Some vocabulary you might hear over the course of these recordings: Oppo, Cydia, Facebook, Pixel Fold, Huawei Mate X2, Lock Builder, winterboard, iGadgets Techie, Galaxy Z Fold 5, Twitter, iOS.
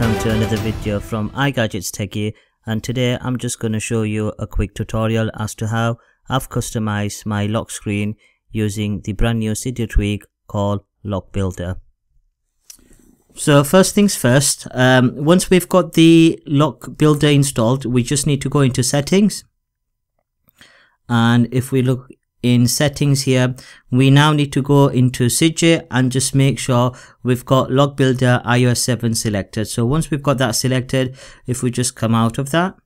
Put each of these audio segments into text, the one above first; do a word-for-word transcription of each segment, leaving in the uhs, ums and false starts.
welcome to another video from iGadgets Techie, and today I'm just going to show you a quick tutorial as to how I've customized my lock screen using the brand new Cydia tweak called Lock Builder. So first things first, um, once we've got the Lock Builder installed, we just need to go into settings, and if we look in settings here, we now need to go into Cydia and just make sure we've got Lock Builder i O S seven selected. So once we've got that selected, if we just come out of that,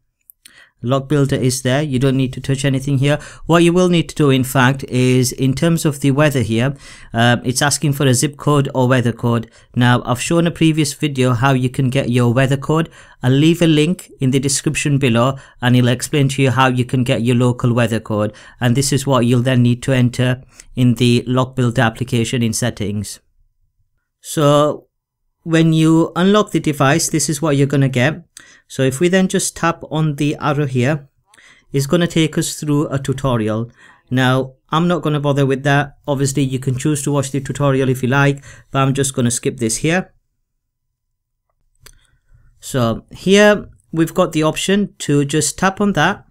Lock Builder is there. You don't need to touch anything here. What you will need to do, in fact, is in terms of the weather here, um, it's asking for a zip code or weather code. Now, I've shown a previous video how you can get your weather code. I'll leave a link in the description below and it'll explain to you how you can get your local weather code. And this is what you'll then need to enter in the Lock Builder application in settings. So when you unlock the device, this is what you're going to get. So if we then just tap on the arrow here, it's going to take us through a tutorial. Now, I'm not going to bother with that. Obviously, you can choose to watch the tutorial if you like, but I'm just going to skip this here. So here we've got the option to just tap on that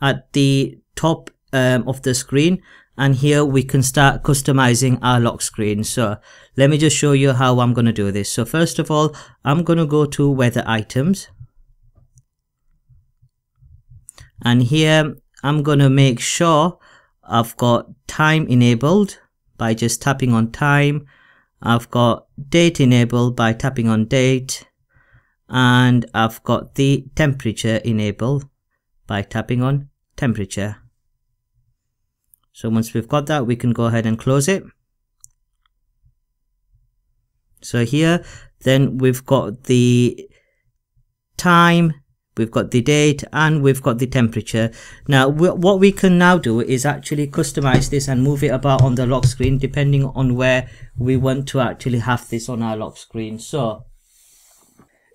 at the top um, of the screen. And here we can start customizing our lock screen. So let me just show you how I'm going to do this. So first of all, I'm going to go to weather items. And here I'm going to make sure I've got time enabled by just tapping on time. I've got date enabled by tapping on date. And I've got the temperature enabled by tapping on temperature. So once we've got that, we can go ahead and close it. So here, then we've got the time, we've got the date, and we've got the temperature. Now, what we can now do is actually customize this and move it about on the lock screen, depending on where we want to actually have this on our lock screen. So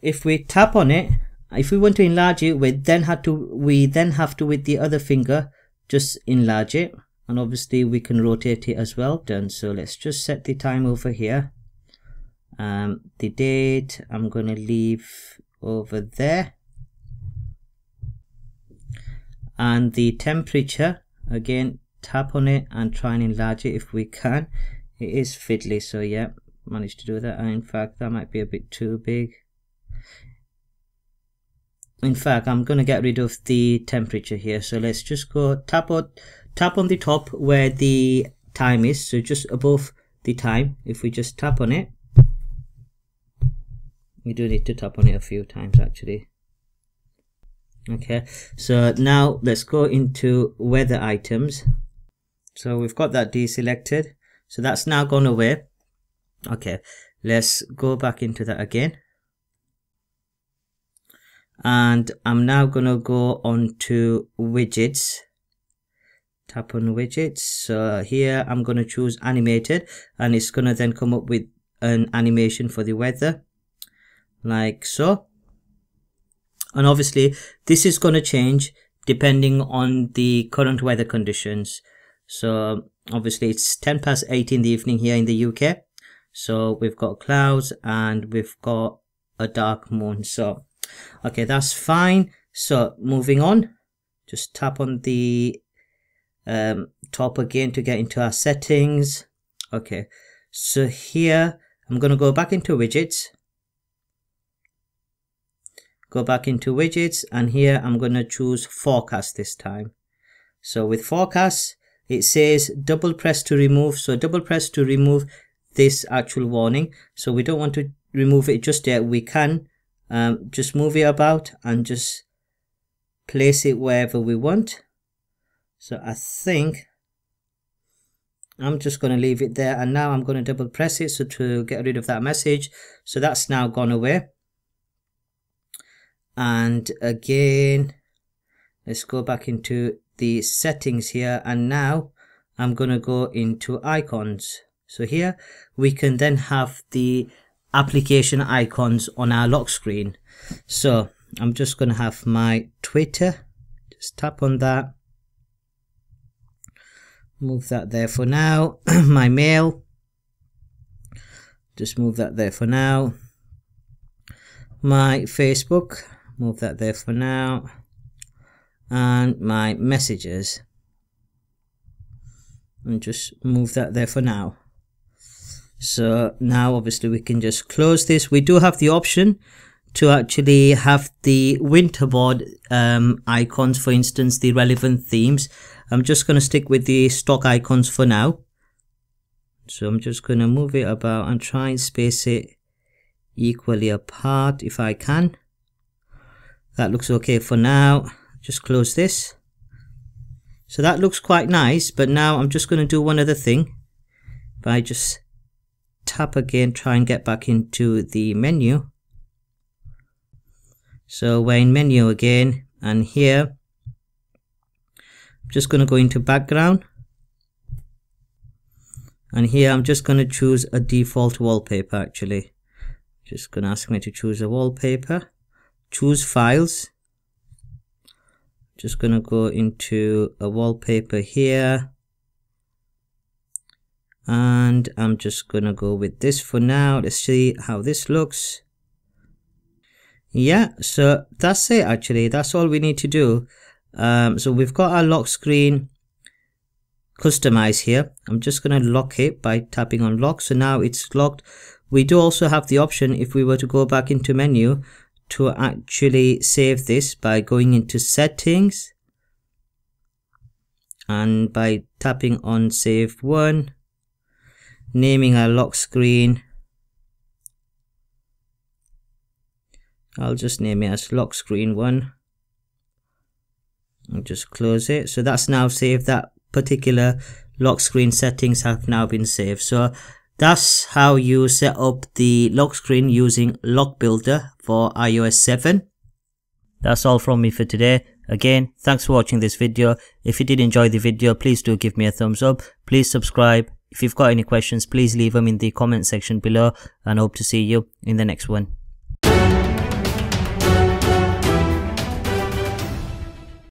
if we tap on it, if we want to enlarge it, we then have to, we then have to with the other finger, just enlarge it. And obviously we can rotate it as well. Done. So let's just set the time over here. Um, the date I'm going to leave over there. And the temperature, again, tap on it and try and enlarge it if we can. It is fiddly, so yeah, managed to do that. And in fact, that might be a bit too big. In fact, I'm going to get rid of the temperature here. So let's just go tap on, tap on the top where the time is. So just above the time, if we just tap on it, we do need to tap on it a few times actually. Okay, so now let's go into weather items. So we've got that deselected. So that's now gone away. Okay, let's go back into that again. And I'm now going to go on to widgets. Tap on widgets. So here I'm going to choose animated, and it's going to then come up with an animation for the weather like so. And obviously this is going to change depending on the current weather conditions. So obviously it's ten past eight in the evening here in the U K. So we've got clouds and we've got a dark moon. So okay, that's fine. So moving on, just tap on the um, top again to get into our settings. Okay, so here I'm going to go back into widgets. Go back into widgets, and here I'm going to choose forecast this time. So with forecast, it says double press to remove. So double press to remove this actual warning. So we don't want to remove it just yet. We can Um, just move it about and just place it wherever we want. So I think I'm just going to leave it there, and now I'm going to double press it so to get rid of that message. So that's now gone away. And again, let's go back into the settings here, and now I'm going to go into icons. So here we can then have the application icons on our lock screen. So I'm just going to have my Twitter. Just tap on that. Move that there for now. My mail. Just move that there for now. my Facebook, move that there for now, and my messages, and just move that there for now. So now obviously we can just close this. We do have the option to actually have the winterboard um, icons, for instance, the relevant themes. I'm just going to stick with the stock icons for now. So I'm just going to move it about and try and space it equally apart if I can. That looks okay for now. Just close this. So that looks quite nice, but now I'm just going to do one other thing. If I just tap again, try and get back into the menu. So we're in menu again, and here I'm just going to go into background, and here I'm just going to choose a default wallpaper. Actually, just going to ask me to choose a wallpaper, choose files, just going to go into a wallpaper here, and I'm just going to go with this for now. Let's see how this looks. Yeah, so that's it actually. That's all we need to do. Um, so we've got our lock screen customized here. I'm just going to lock it by tapping on lock. So now it's locked. We do also have the option, if we were to go back into menu, to actually save this by going into settings and by tapping on save one, naming our lock screen. I'll just name it as lock screen one. I'll just close it. So that's now saved. That particular lock screen settings have now been saved. So that's how you set up the lock screen using Lock Builder for i O S seven. That's all from me for today. Again, thanks for watching this video. If you did enjoy the video, please do give me a thumbs up. Please subscribe. If you've got any questions, please leave them in the comment section below, and hope to see you in the next one.